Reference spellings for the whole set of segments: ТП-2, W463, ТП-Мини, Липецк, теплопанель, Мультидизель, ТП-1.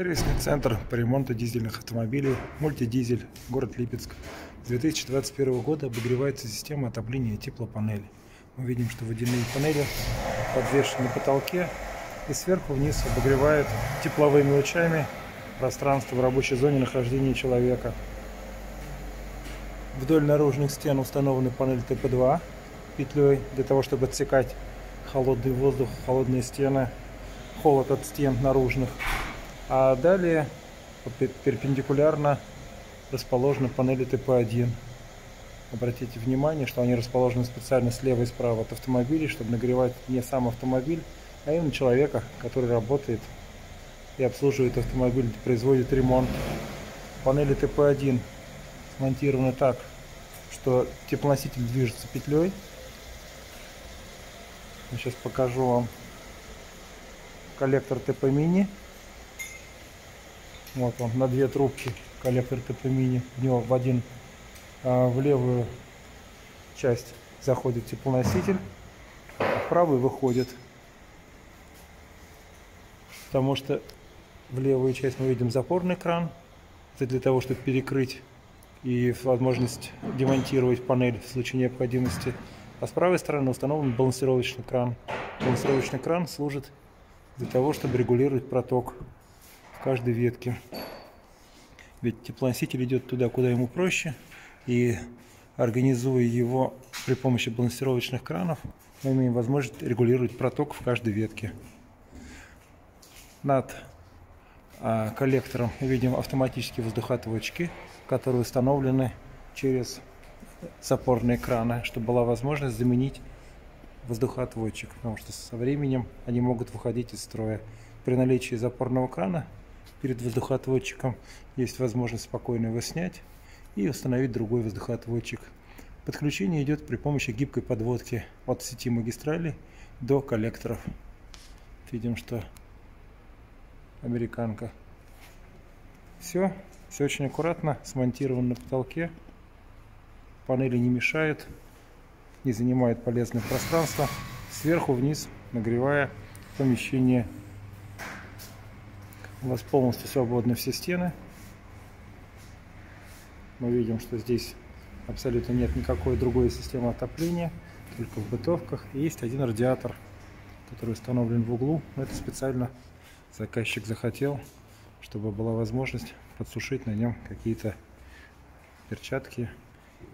Сервисный центр по ремонту дизельных автомобилей «Мультидизель», город Липецк. С 2021 года обогревается система отопления и теплопанели. Мы видим, что водяные панели подвешены на потолке и сверху вниз обогревают тепловыми лучами пространство в рабочей зоне нахождения человека. Вдоль наружных стен установлена панель ТП-2 петлей для того, чтобы отсекать холодный воздух, холодные стены, холод от стен наружных. А далее перпендикулярно расположены панели ТП-1. Обратите внимание, что они расположены специально слева и справа от автомобилей, чтобы нагревать не сам автомобиль, а именно человека, который работает и обслуживает автомобиль, производит ремонт. Панели ТП-1 смонтированы так, что теплоноситель движется петлей. Я сейчас покажу вам коллектор ТП-Мини. Вот он, на две трубки коллектор ТП-Мини. В него в левую часть заходит теплоноситель, а в правую выходит. Потому что в левую часть мы видим запорный кран. Это для того, чтобы перекрыть и возможность демонтировать панель в случае необходимости. А с правой стороны установлен балансировочный кран. Балансировочный кран служит для того, чтобы регулировать проток каждой ветке, ведь теплоноситель идет туда, куда ему проще, и организуя его при помощи балансировочных кранов, мы имеем возможность регулировать проток в каждой ветке. Над коллектором видим автоматические воздухоточки, которые установлены через запорные краны, чтобы была возможность заменить воздухоотводчик, потому что со временем они могут выходить из строя. При наличии запорного крана перед воздухоотводчиком есть возможность спокойно его снять и установить другой воздухоотводчик. Подключение идет при помощи гибкой подводки от сети магистралей до коллекторов. Видим, что американка. Все очень аккуратно смонтировано на потолке. Панели не мешают, не занимают полезное пространство, сверху вниз нагревая помещение. У вас полностью свободны все стены. Мы видим, что здесь абсолютно нет никакой другой системы отопления, только в бытовках. И есть один радиатор, который установлен в углу. Это специально заказчик захотел, чтобы была возможность подсушить на нем какие-то перчатки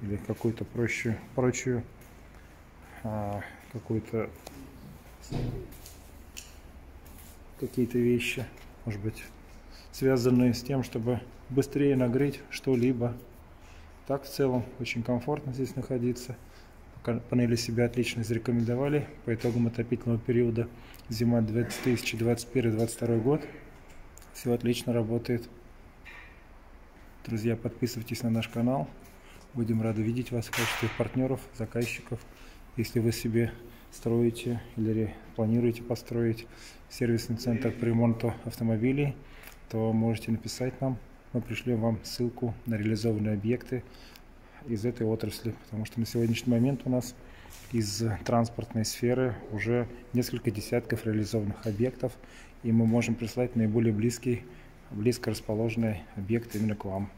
или какую-то прочую какие-то вещи, может быть, связанные с тем, чтобы быстрее нагреть что-либо. Так, в целом, очень комфортно здесь находиться. Панели себя отлично зарекомендовали по итогам отопительного периода зима 2021-2022 год. Все отлично работает. Друзья, подписывайтесь на наш канал. Будем рады видеть вас в качестве партнеров, заказчиков. Если вы себе строите или планируете построить сервисный центр по ремонту автомобилей, то можете написать нам. Мы пришлем вам ссылку на реализованные объекты из этой отрасли, потому что на сегодняшний момент у нас из транспортной сферы уже несколько десятков реализованных объектов, и мы можем прислать наиболее близко расположенные объекты именно к вам.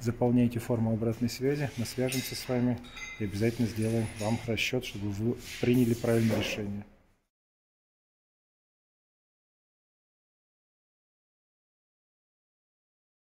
Заполняйте форму обратной связи, мы свяжемся с вами и обязательно сделаем вам расчет, чтобы вы приняли правильное решение.